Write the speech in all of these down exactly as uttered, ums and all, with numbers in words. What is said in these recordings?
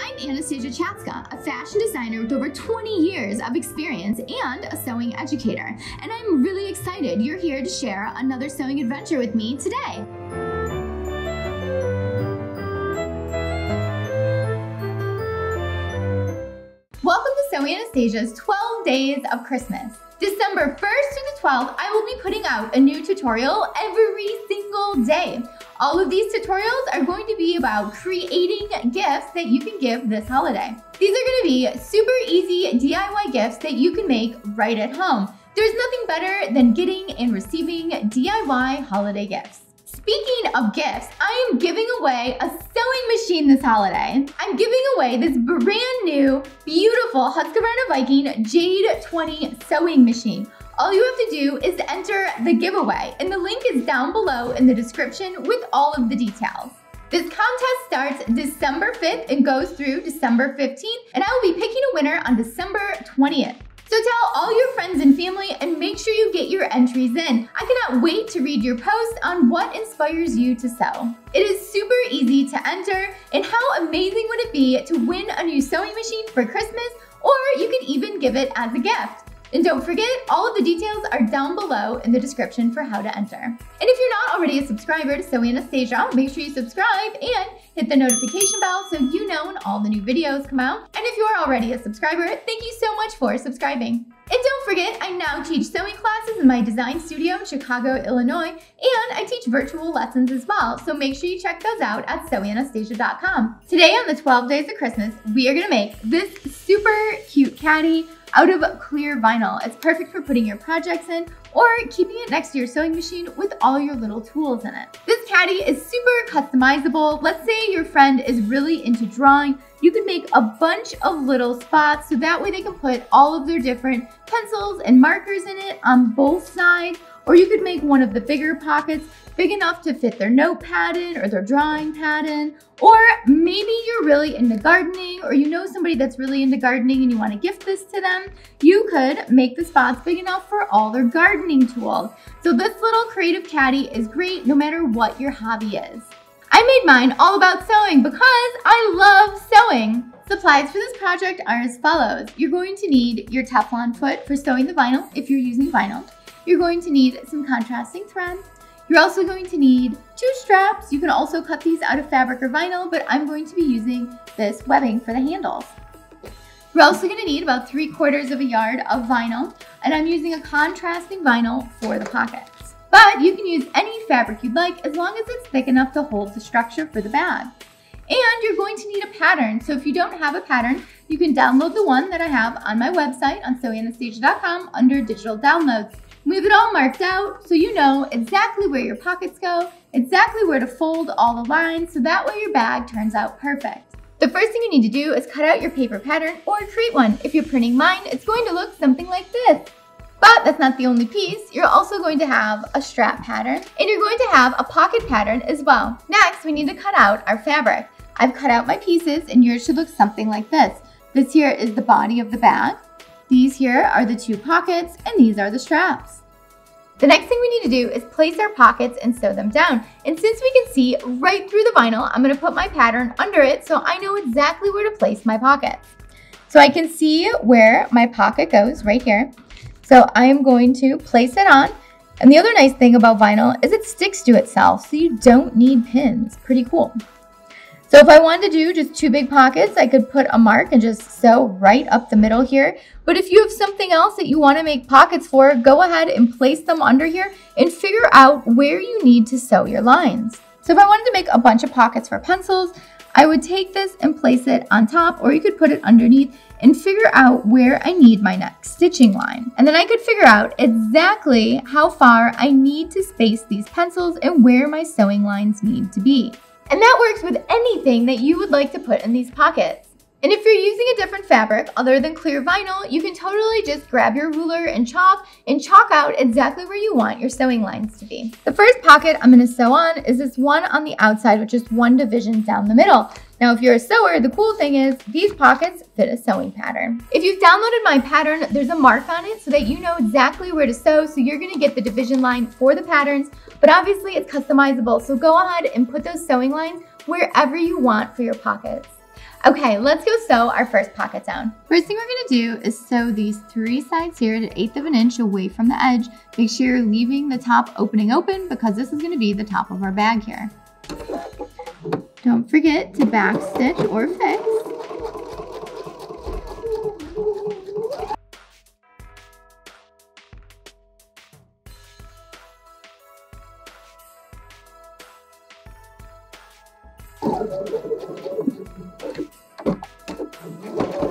I'm Anastasia Chatzka, a fashion designer with over twenty years of experience and a sewing educator, and I'm really excited you're here to share another sewing adventure with me today. Welcome to Sew Anastasia's twelve days of Christmas. December first through the twelfth, I will be putting out a new tutorial every single day. All of these tutorials are going to be about creating gifts that you can give this holiday. These are going to be super easy D I Y gifts that you can make right at home. There's nothing better than getting and receiving D I Y holiday gifts. Speaking of gifts, I am giving away a sewing machine this holiday. I'm giving away this brand new, beautiful Husqvarna Viking Jade twenty sewing machine. All you have to do is enter the giveaway, and the link is down below in the description with all of the details. This contest starts December fifth and goes through December fifteenth, and I will be picking a winner on December twentieth. So tell all your friends and family and make sure you get your entries in. I cannot wait to read your post on what inspires you to sew. It is super easy to enter, and how amazing would it be to win a new sewing machine for Christmas, or you could even give it as a gift. And don't forget, all of the details are down below in the description for how to enter. And if you're not already a subscriber to Sew Anastasia, make sure you subscribe and hit the notification bell so you know when all the new videos come out. And if you are already a subscriber, thank you so much for subscribing. And don't forget, I now teach sewing classes in my design studio in Chicago, Illinois, and I teach virtual lessons as well, so make sure you check those out at sew anastasia dot com. Today on the twelve days of Christmas, we are gonna make this super cute caddy out of clear vinyl. It's perfect for putting your projects in or keeping it next to your sewing machine with all your little tools in it. This caddy is super customizable. Let's say your friend is really into drawing. You can make a bunch of little spots so that way they can put all of their different pencils and markers in it on both sides, or you could make one of the bigger pockets big enough to fit their notepad in or their drawing pad in, or maybe you're really into gardening or you know somebody that's really into gardening and you want to gift this to them. You could make the spots big enough for all their gardening tools. So this little creative caddy is great no matter what your hobby is. I made mine all about sewing because I love sewing. Supplies for this project are as follows. You're going to need your Teflon foot for sewing the vinyl if you're using vinyl. You're going to need some contrasting thread. You're also going to need two straps. You can also cut these out of fabric or vinyl, but I'm going to be using this webbing for the handles. You're also going to need about three quarters of a yard of vinyl, and I'm using a contrasting vinyl for the pocket. But you can use any fabric you'd like as long as it's thick enough to hold the structure for the bag. And you're going to need a pattern. So if you don't have a pattern, you can download the one that I have on my website on sew anastasia dot com under digital downloads. We have it all marked out so you know exactly where your pockets go, exactly where to fold all the lines, so that way your bag turns out perfect. The first thing you need to do is cut out your paper pattern or create one. If you're printing mine, it's going to look something like this. But that's not the only piece. You're also going to have a strap pattern, and you're going to have a pocket pattern as well. Next, we need to cut out our fabric. I've cut out my pieces, and yours should look something like this. This here is the body of the bag. These here are the two pockets, and these are the straps. The next thing we need to do is place our pockets and sew them down. And since we can see right through the vinyl, I'm gonna put my pattern under it so I know exactly where to place my pockets. So I can see where my pocket goes right here. So I am going to place it on. And the other nice thing about vinyl is it sticks to itself, so you don't need pins. Pretty cool. So if I wanted to do just two big pockets, I could put a mark and just sew right up the middle here. But if you have something else that you want to make pockets for, go ahead and place them under here and figure out where you need to sew your lines. So if I wanted to make a bunch of pockets for pencils, I would take this and place it on top, or you could put it underneath and figure out where I need my next stitching line. And then I could figure out exactly how far I need to space these pencils and where my sewing lines need to be. And that works with anything that you would like to put in these pockets. And if you're using a different fabric other than clear vinyl, you can totally just grab your ruler and chalk and chalk out exactly where you want your sewing lines to be. The first pocket I'm going to sew on is this one on the outside with just one division down the middle. Now, if you're a sewer, the cool thing is these pockets fit a sewing pattern. If you've downloaded my pattern, there's a mark on it so that you know exactly where to sew, so you're gonna get the division line for the patterns, but obviously it's customizable, so go ahead and put those sewing lines wherever you want for your pockets. Okay, let's go sew our first pocket down. First thing we're gonna do is sew these three sides here at an eighth of an inch away from the edge. Make sure you're leaving the top opening open because this is gonna be the top of our bag here. Don't forget to back stitch or fix.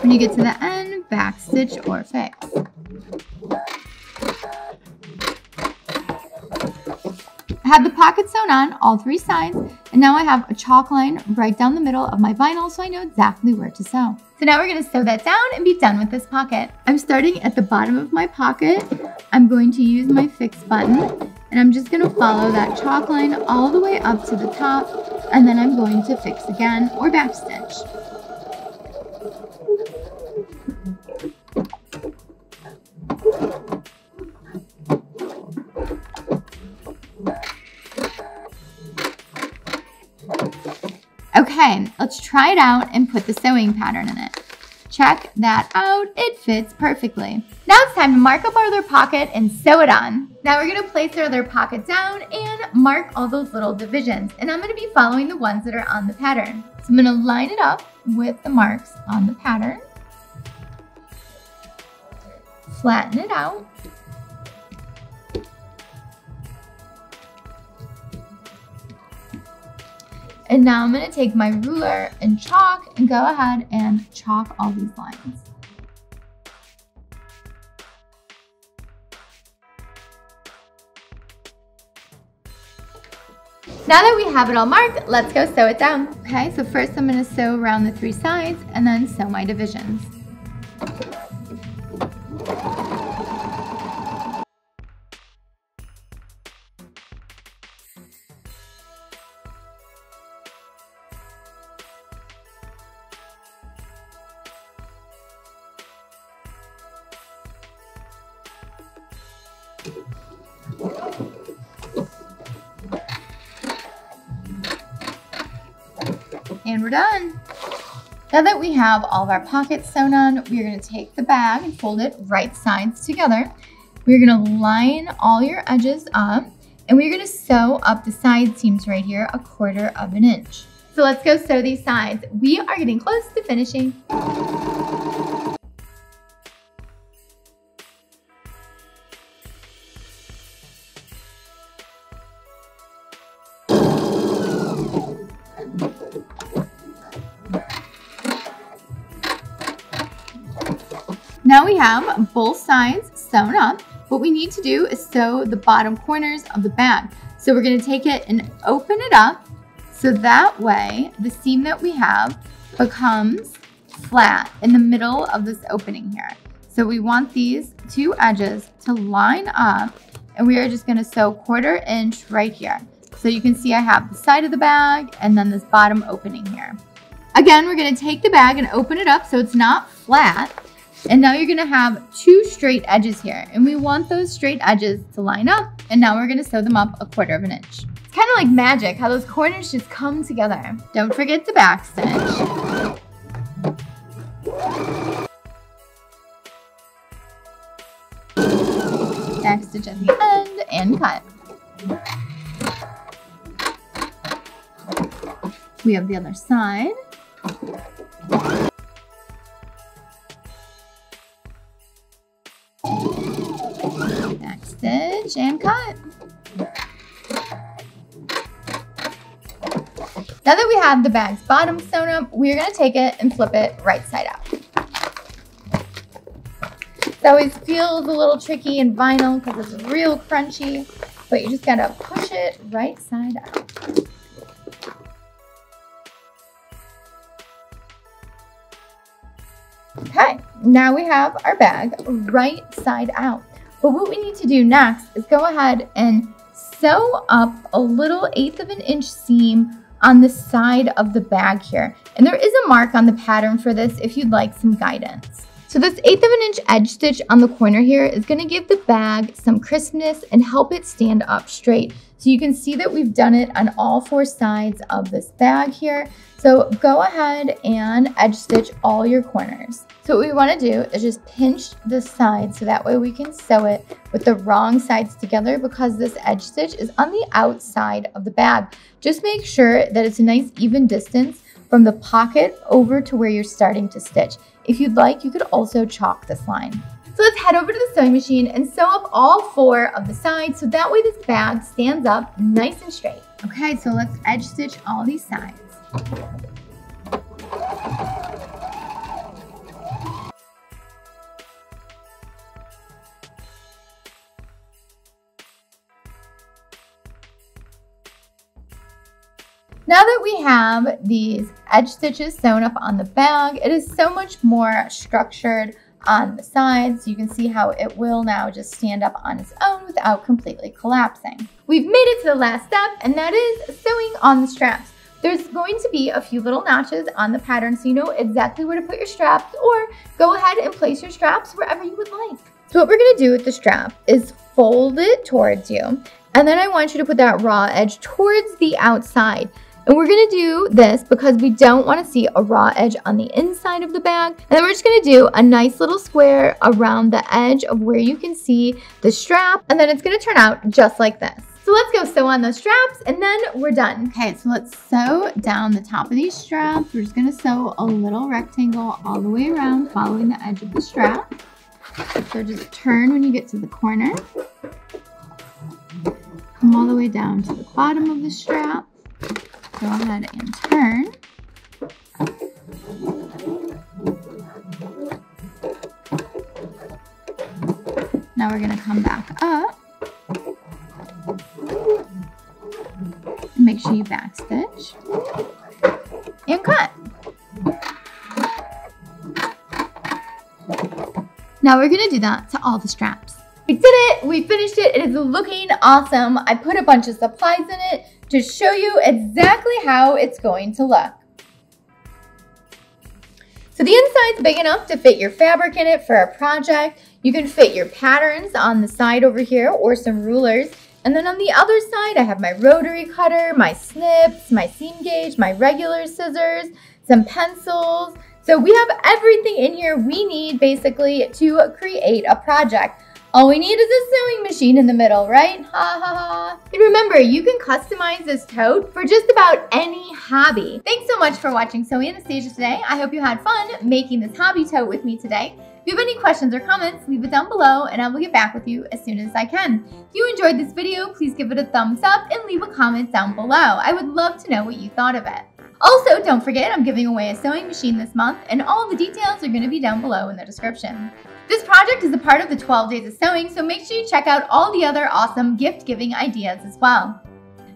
When you get to the end, back stitch or fix. I have the pocket sewn on all three sides, and now I have a chalk line right down the middle of my vinyl so I know exactly where to sew. So now we're going to sew that down and be done with this pocket. I'm starting at the bottom of my pocket. I'm going to use my fix button, and I'm just going to follow that chalk line all the way up to the top, and then I'm going to fix again or back stitch. Okay, let's try it out and put the sewing pattern in it. Check that out, it fits perfectly. Now it's time to mark up our other pocket and sew it on. Now we're gonna place our other pocket down and mark all those little divisions. And I'm gonna be following the ones that are on the pattern. So I'm gonna line it up with the marks on the pattern. Flatten it out. And now I'm going to take my ruler and chalk and go ahead and chalk all these lines. Now that we have it all marked, let's go sew it down. Okay, so first I'm going to sew around the three sides and then sew my divisions. And we're done. Now that we have all of our pockets sewn on, we're gonna take the bag and fold it right sides together. We're gonna line all your edges up, and we're gonna sew up the side seams right here a quarter of an inch. So let's go sew these sides. We are getting close to finishing. Now we have both sides sewn up. What we need to do is sew the bottom corners of the bag. So we're going to take it and open it up so that way the seam that we have becomes flat in the middle of this opening here. So we want these two edges to line up, and we are just going to sew quarter inch right here. So you can see I have the side of the bag and then this bottom opening here. Again, we're going to take the bag and open it up so it's not flat. And now you're gonna have two straight edges here, and we want those straight edges to line up, and now we're gonna sew them up a quarter of an inch. It's kind of like magic how those corners just come together. Don't forget to back stitch. Back stitch at the end and cut. We have the other side. Back stitch and cut. Now that we have the bag's bottom sewn up, we're going to take it and flip it right side out. It always feels a little tricky in vinyl because it's real crunchy, but you just got to push it right side out. Okay, now we have our bag right side out. But what we need to do next is go ahead and sew up a little eighth of an inch seam on the side of the bag here. And there is a mark on the pattern for this if you'd like some guidance. So this eighth of an inch edge stitch on the corner here is going to give the bag some crispness and help it stand up straight. So you can see that we've done it on all four sides of this bag here. So go ahead and edge stitch all your corners. So what we want to do is just pinch the sides so that way we can sew it with the wrong sides together, because this edge stitch is on the outside of the bag. Just make sure that it's a nice even distance from the pocket over to where you're starting to stitch. If you'd like, you could also chalk this line. So let's head over to the sewing machine and sew up all four of the sides so that way this bag stands up nice and straight. Okay, so let's edge stitch all these sides. Now that we have these edge stitches sewn up on the bag, it is so much more structured on the sides. You can see how it will now just stand up on its own without completely collapsing. We've made it to the last step, and that is sewing on the straps. There's going to be a few little notches on the pattern so you know exactly where to put your straps, or go ahead and place your straps wherever you would like. So what we're gonna do with the strap is fold it towards you, and then I want you to put that raw edge towards the outside. And we're gonna do this because we don't wanna see a raw edge on the inside of the bag. And then we're just gonna do a nice little square around the edge of where you can see the strap. And then it's gonna turn out just like this. So let's go sew on those straps and then we're done. Okay, so let's sew down the top of these straps. We're just gonna sew a little rectangle all the way around following the edge of the strap. So just turn when you get to the corner. Come all the way down to the bottom of the strap. Go ahead and turn. Now we're gonna come back up. And make sure you back stitch and cut. Now we're gonna do that to all the straps. We did it, we finished it, it is looking awesome. I put a bunch of supplies in it to show you exactly how it's going to look. So the inside's big enough to fit your fabric in it for a project. You can fit your patterns on the side over here or some rulers. And then on the other side, I have my rotary cutter, my snips, my seam gauge, my regular scissors, some pencils. So we have everything in here we need basically to create a project. All we need is a sewing machine in the middle, right? Ha ha ha. And remember, you can customize this tote for just about any hobby. Thanks so much for watching Sewing Anastasia today. I hope you had fun making this hobby tote with me today. If you have any questions or comments, leave it down below and I will get back with you as soon as I can. If you enjoyed this video, please give it a thumbs up and leave a comment down below. I would love to know what you thought of it. Also, don't forget, I'm giving away a sewing machine this month, and all the details are gonna be down below in the description. This project is a part of the twelve days of sewing, so make sure you check out all the other awesome gift-giving ideas as well.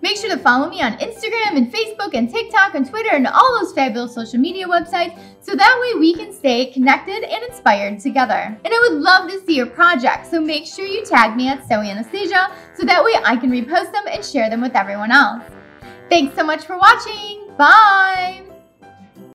Make sure to follow me on Instagram and Facebook and TikTok and Twitter and all those fabulous social media websites, so that way we can stay connected and inspired together. And I would love to see your projects, so make sure you tag me at Sewing Anastasia, so that way I can repost them and share them with everyone else. Thanks so much for watching! Bye!